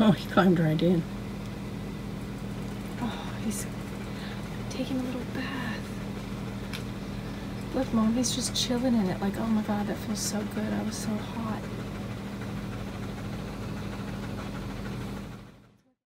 Oh, he climbed right in. Oh, he's taking a little bath. Look, Mom, he's just chilling in it. Like, oh my God, that feels so good. I was so hot.